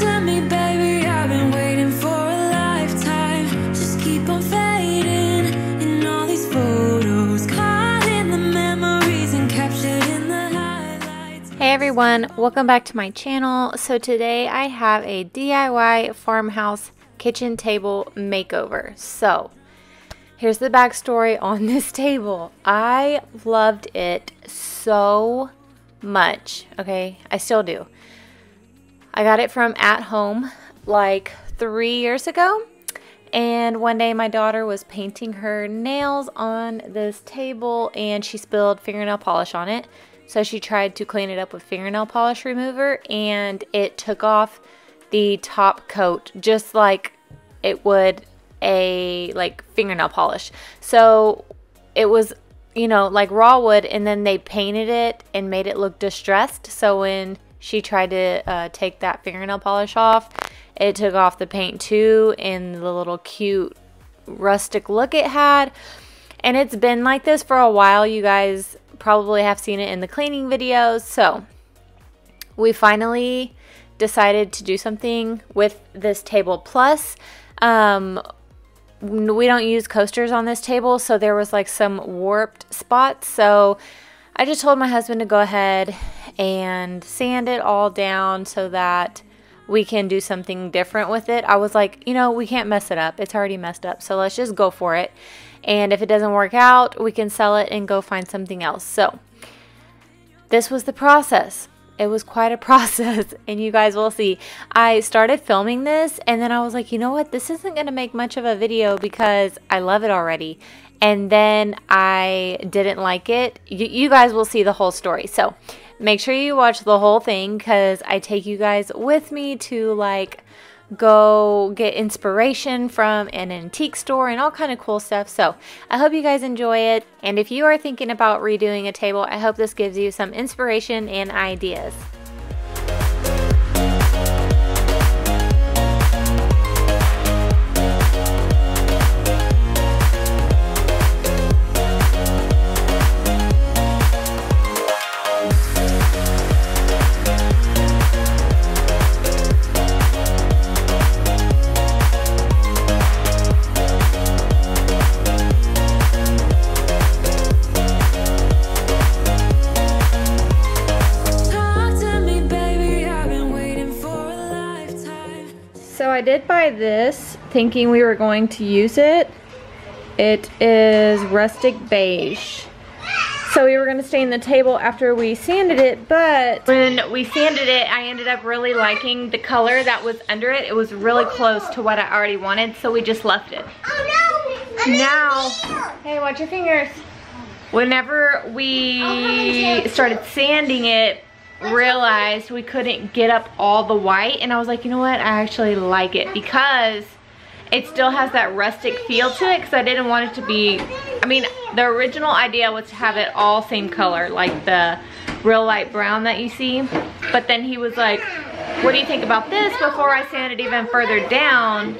to me, baby, I've been waiting for a lifetime. Just keep on fading in all these photos, caught in the memories and captured in the highlights. Hey everyone, welcome back to my channel. So today I have a DIY farmhouse kitchen table makeover. So here's the backstory on this table. I loved it so much, okay? I still do. I got it from At Home like 3 years ago, and one day my daughter was painting her nails on this table and she spilled fingernail polish on it. So she tried to clean it up with fingernail polish remover and it took off the top coat just like it would a fingernail polish. So it was, you know, like raw wood, and then they painted it and made it look distressed. So when she tried to take that fingernail polish off, it took off the paint too and the little cute rustic look it had. And it's been like this for a while. You guys probably have seen it in the cleaning videos. So we finally decided to do something with this table. Plus we don't use coasters on this table, so there was like some warped spots. So I just told my husband to go ahead and sand it all down so that we can do something different with it. I was like, you know, we can't mess it up. It's already messed up. So let's just go for it. And if it doesn't work out, we can sell it and go find something else. So this was the process. It was quite a process, and you guys will see. I started filming this and then I was like, you know what? This isn't gonna make much of a video because I love it already. And then I didn't like it. You guys will see the whole story. So make sure you watch the whole thing because I take you guys with me to like go get inspiration from an antique store and all kind of cool stuff. So I hope you guys enjoy it. And if you are thinking about redoing a table, I hope this gives you some inspiration and ideas. I did buy this thinking we were going to use it. It is rustic beige. So we were going to stain the table after we sanded it, but when we sanded it, I ended up really liking the color that was under it. It was really close to what I already wanted, so we just left it. Oh no! Now, hey, watch your fingers. Whenever we started sanding it, realized we couldn't get up all the white, and I was like, you know what, I actually like it because it still has that rustic feel to it, because I didn't want it to be, I mean, the original idea was to have it all same color like the real light brown that you see. But then he was like, what do you think about this, before I sand it even further down.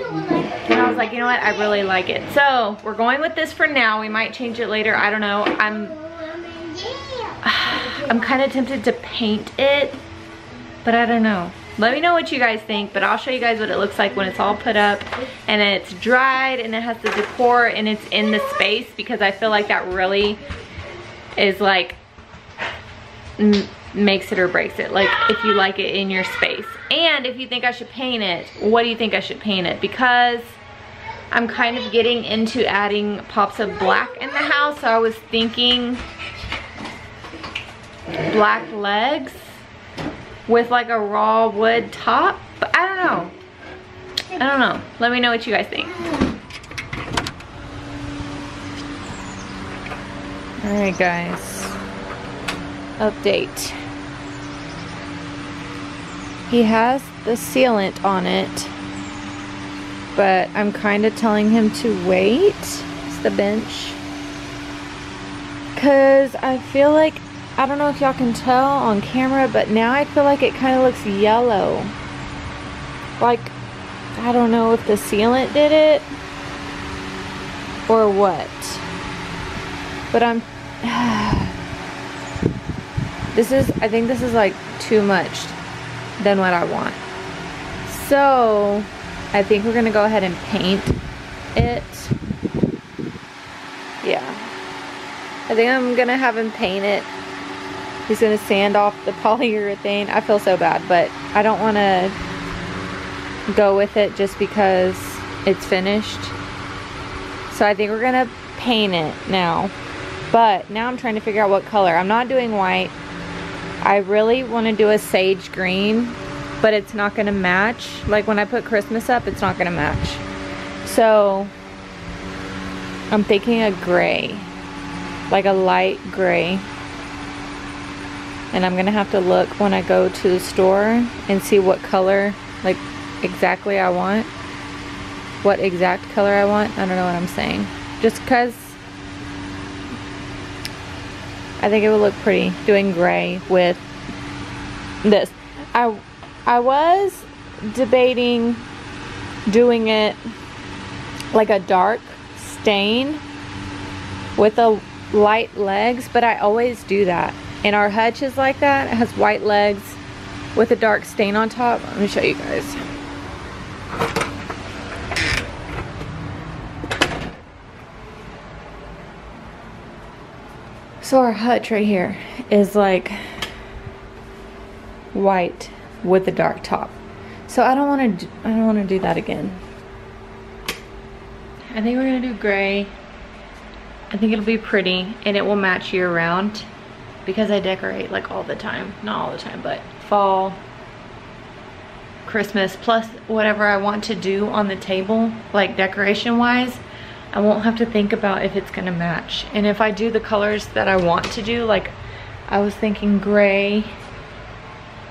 And I was like, you know what, I really like it, so we're going with this for now. We might change it later, I don't know. I'm kind of tempted to paint it, but I don't know. Let me know what you guys think, but I'll show you guys what it looks like when it's all put up and it's dried and it has the decor and it's in the space, because I feel like that really is like makes it or breaks it. Like if you like it in your space. And if you think I should paint it, what do you think I should paint it? Because I'm kind of getting into adding pops of black in the house, so I was thinking black legs with like a raw wood top, but I don't know. Let me know what you guys think. All right guys, update. He has the sealant on it, but I'm kind of telling him to wait. It's the bench, because I feel like, I don't know if y'all can tell on camera, but now I feel like it kind of looks yellow. Like, I don't know if the sealant did it or what. But I'm, I think this is like too much than what I want. So I think we're gonna go ahead and paint it. Yeah, I think I'm gonna have him paint it. He's gonna sand off the polyurethane. I feel so bad, but I don't want to go with it just because it's finished. So I think we're gonna paint it now. But now I'm trying to figure out what color. I'm not doing white. I really want to do a sage green, but it's not going to match. Like when I put Christmas up, it's not going to match. So I'm thinking a gray, like a light gray. And I'm going to have to look when I go to the store and see what color, like exactly I want. What exact color I want. I don't know what I'm saying. Just because I think it would look pretty doing gray with this. I was debating doing it like a dark stain with a light legs, but I always do that. And our hutch is like that. It has white legs with a dark stain on top. Let me show you guys. So our hutch right here is like white with a dark top. So I don't want to do that again. I think we're going to do gray. I think it'll be pretty and it will match year round because I decorate like all the time. Not all the time, but fall, Christmas, plus whatever I want to do on the table, like decoration wise. I won't have to think about if it's gonna match. And if I do the colors that I want to do, like I was thinking gray,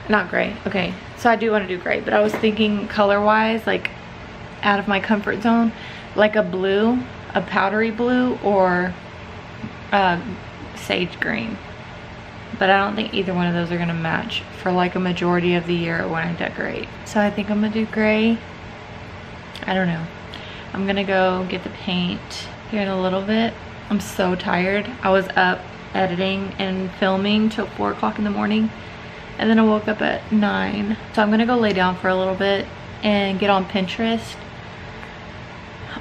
not gray, okay. So I do wanna do gray, but I was thinking color-wise, like out of my comfort zone, like a blue, a powdery blue, or sage green. But I don't think either one of those are gonna match for like a majority of the year when I decorate. So I think I'm gonna do gray. I don't know. I'm gonna go get the paint here in a little bit. I'm so tired. I was up editing and filming till 4 o'clock in the morning and then I woke up at 9. So I'm gonna go lay down for a little bit and get on Pinterest.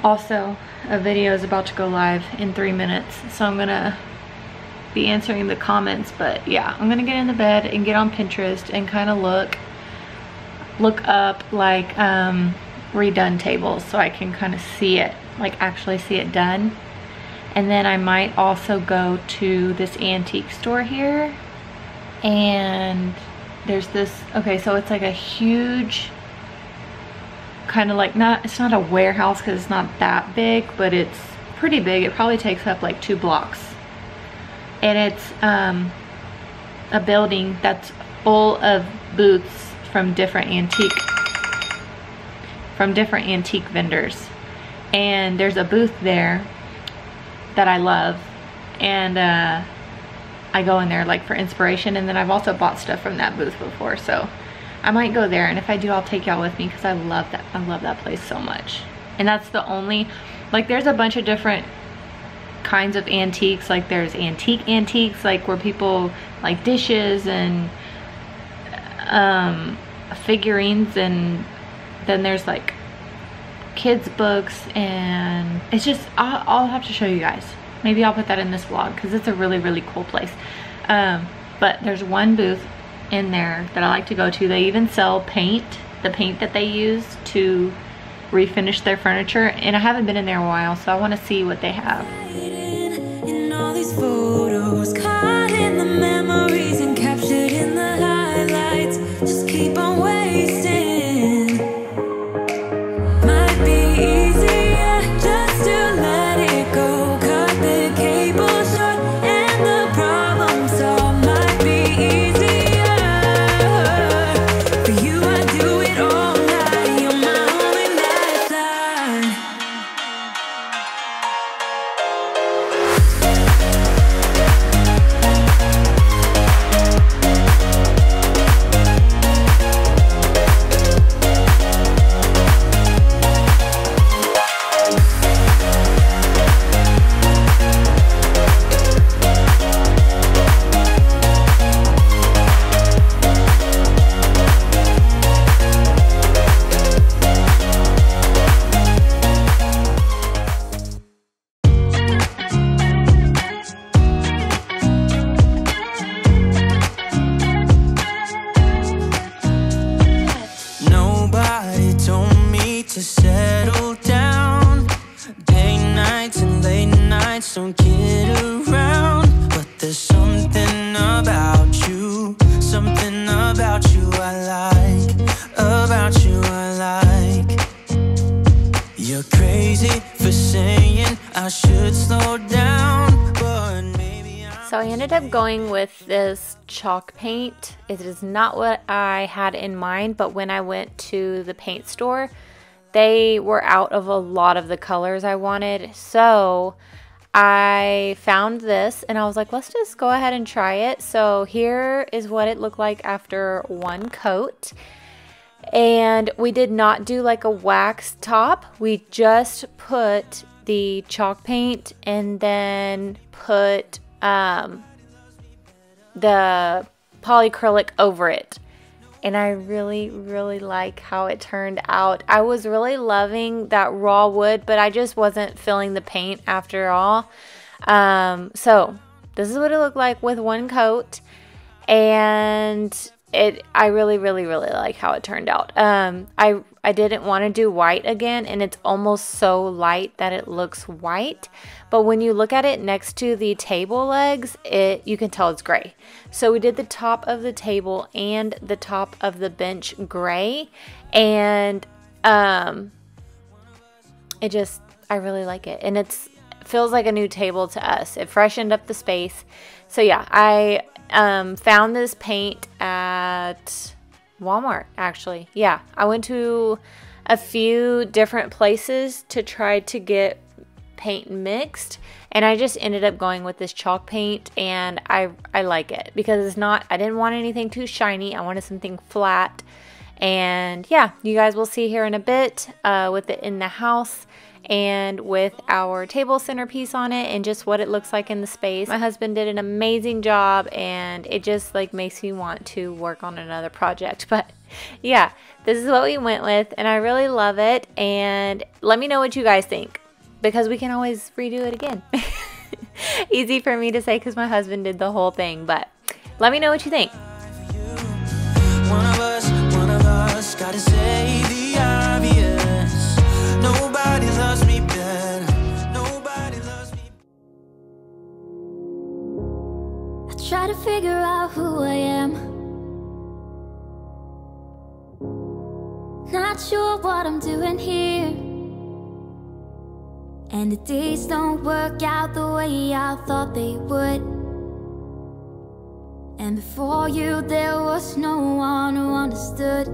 Also, a video is about to go live in 3 minutes. So I'm gonna be answering the comments, but yeah, I'm gonna get in the bed and get on Pinterest and kind of look up like, redone tables so I can kind of see it, like actually see it done. And then I might also go to this antique store here, and there's this, okay, so it's like a huge kind of like, not, it's not a warehouse because it's not that big, but it's pretty big. It probably takes up like 2 blocks, and it's a building that's full of booths from different antique vendors. And there's a booth there that I love, and I go in there like for inspiration, and then I've also bought stuff from that booth before, so I might go there, and if I do, I'll take y'all with me because I love that place so much. And that's the only, like there's a bunch of different kinds of antiques, like there's antiques like where people like dishes and figurines, and then there's like kids books, and it's just, I'll have to show you guys. Maybe I'll put that in this vlog because it's a really, really cool place. But there's one booth in there that I like to go to. They even sell paint, the paint that they use to refinish their furniture. And I haven't been in there in a while, so I want to see what they have. In all these photos, caught in the memories and captured in the highlights, just keep on wasting. ended up going with this chalk paint. It is not what I had in mind, but when I went to the paint store, they were out of a lot of the colors I wanted. So I found this and I was like, let's just go ahead and try it. So here is what it looked like after one coat. And we did not do like a wax top. We just put the chalk paint and then put the polyacrylic over it, and I really like how it turned out. I was really loving that raw wood, but I just wasn't feeling the paint after all. So this is what it looked like with one coat, and I really like how it turned out. I didn't want to do white again, and it's almost so light that it looks white, but when you look at it next to the table legs, you can tell it's gray. So we did the top of the table and the top of the bench gray, and I really like it, and it feels like a new table to us. It freshened up the space. So yeah, I found this paint at Walmart, actually. Yeah, I went to a few different places to try to get paint mixed, and I just ended up going with this chalk paint, and I like it because it's not, I didn't want anything too shiny. I wanted something flat. And yeah, you guys will see here in a bit with it in the house and with our table centerpiece on it and just what it looks like in the space. My husband did an amazing job, and it just like makes me want to work on another project. But yeah, this is what we went with, and I really love it. And let me know what you guys think, because we can always redo it again. Easy for me to say because my husband did the whole thing, but let me know what you think. Gotta say the obvious. Nobody loves me better. Nobody loves me. I try to figure out who I am. Not sure what I'm doing here. And the days don't work out the way I thought they would. And before you, there was no one who understood.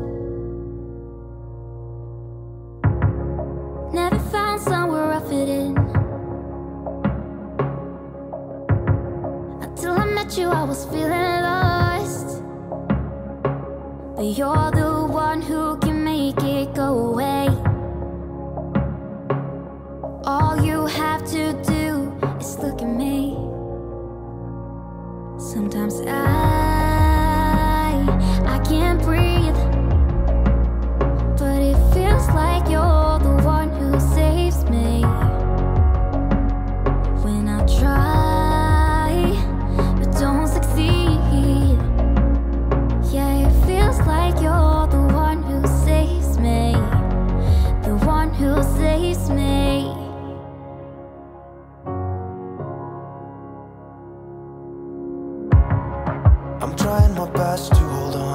Never found somewhere I fit in. Until I met you, I was feeling lost. But you're the one who can make it go away. All you have to do is look at me. Sometimes I can't breathe, but it feels like you're the one who saves me. When I try, but don't succeed, yeah, it feels like you're the one who saves me. The one who saves me. I'm trying my best to hold on.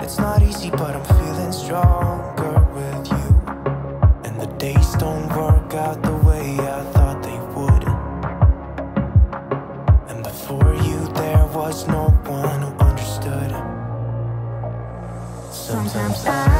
It's not easy, but I'm feeling stronger with you. And the days don't work out the way I thought they would. And before you, there was no one who understood. Sometimes I